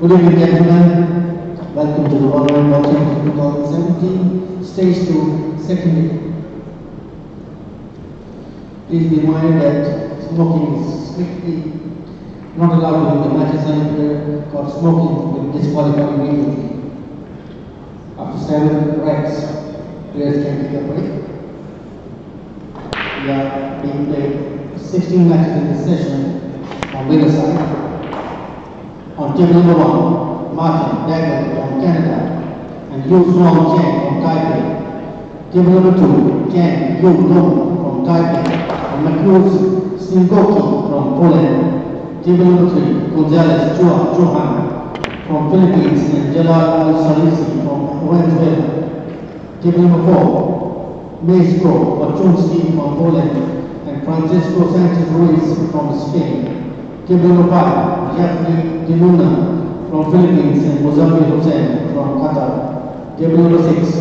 Good evening, everyone. Welcome to the World 9 Ball Championship 2017, Stage 2, Second Day. Please be minded that smoking is strictly not allowed during the matches, and if you caught smoking, you will disqualify immediately. After 7 racks, players can take a break. We are being played 16 matches in this session on winner's side. On table number 1, Martin Dagger from Canada and Yu Suong Cheng from Taipei. Table number 2, Chen Yu Dong from Taipei and Makuse Sengoki from Poland. Table number 3, Gonzalez Chua Chuang from Philippines and Jedal Al-Sarisi from Venezuela. Table number 4, Mesko Boczunski from Poland and Francisco Santos-Ruiz from Spain. Table number 5, Jeffrey Diluna from Philippines and Mozambique Hussein from Qatar. Table number 6,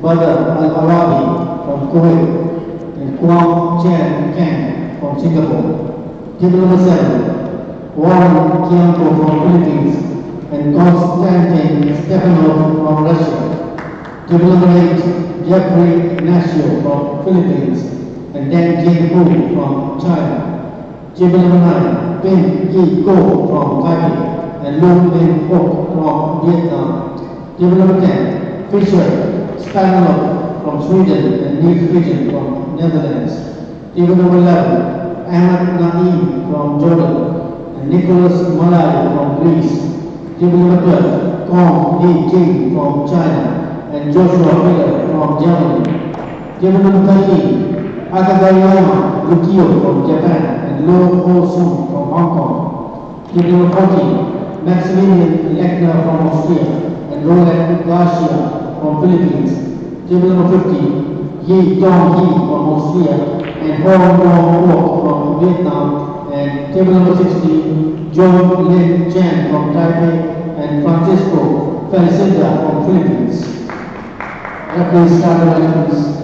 Bader Alawadhi from Kuwait and Kwang Chan Keng from Singapore. Table number 7, Warren Kiangco from Philippines and Gos Stefano Stepanov from Russia. Table number 8, Jeffrey Nashio from Philippines and Dan Jin Hu from China. Table number 9, Ping Yi Ko from Taipei and Lung Lin Phuok from Vietnam. Table number 10, Richard Steinloff from Sweden and Nick Fijen from Netherlands. Table number 11, Ahmed Naeem from Jordan and Nicholas Malai from Greece. Table number 12, Kong Diqing from China and Joshua Miller from Germany. Table number 13, Akagaiyama Yukio from Japan and Lou Ho-Sun from Hong Kong. Table number 14, Maximilian Lechner from Austria and Roland Garcia from Philippines. Table number 15, Yu Suong Cheng from Austria and Hong Kong from Vietnam. And table number 16, Lung Lin Phuok from Taipei and Francisco Felicita from Philippines. Please start the reference.